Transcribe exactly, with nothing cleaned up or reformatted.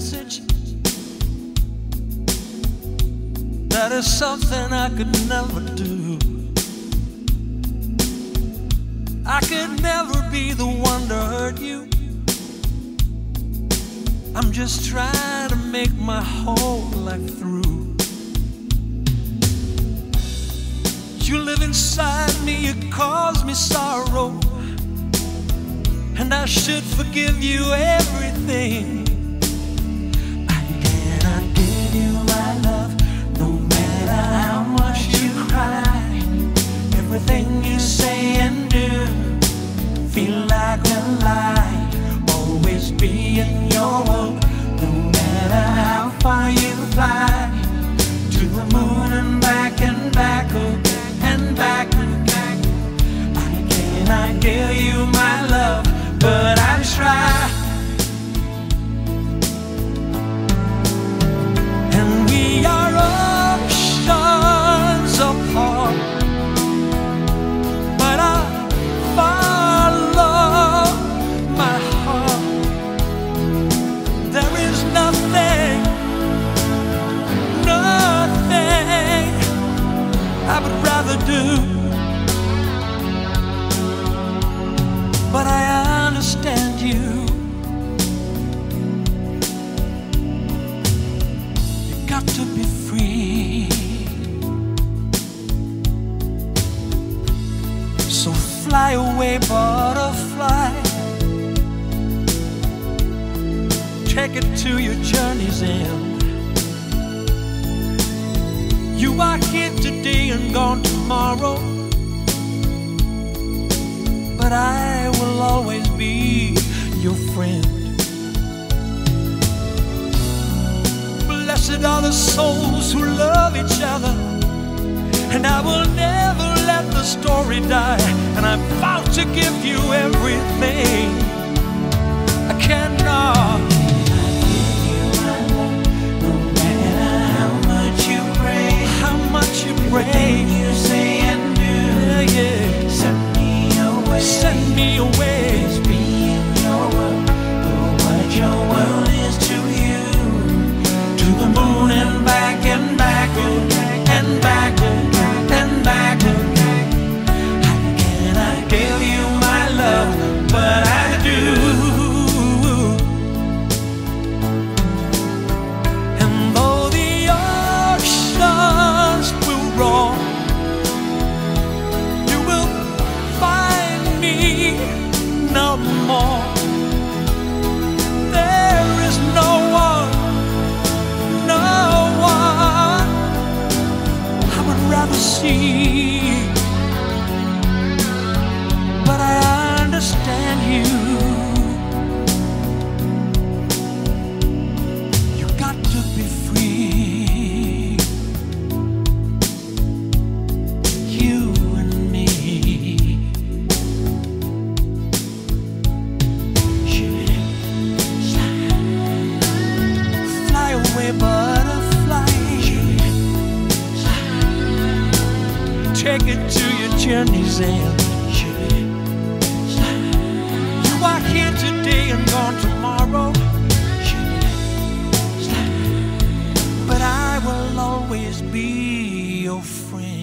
message that is something I could never do. I could never be the one to hurt you. I'm just trying to make my whole life through. You live inside me, you cause me sorrow, and I should forgive you everything. I cannot give you my love, no matter how much you cry. Everything you say and do feel like a lie. Always be in your world, no matter how far you fly, to the moon and back and back, oh, and back and back. I cannot give you my love, but I try. And we are oceans apart, but I follow my heart. There is nothing, nothing I would rather do. But I understand you. You got to be free. So fly away, butterfly. Take it to your journey's end. You are here today and gone tomorrow, but I will always be your friend. Blessed are the souls who love each other, and I will never let the story die. And I'm about to give you everything I cannot. No matter how much you pray, how much you pray, you say and do, yeah, yeah. Send me away. Please be in your world, but what your world is to you. To the moon and back and back, and back and back. How can I give you my love, but I do. And though the oceans will roar, no more. There is no one, no one I would rather see. But I understand you. You got to be free. You and me. Butterfly, take it to your journey's end. You are here today and gone tomorrow, but I will always be your friend.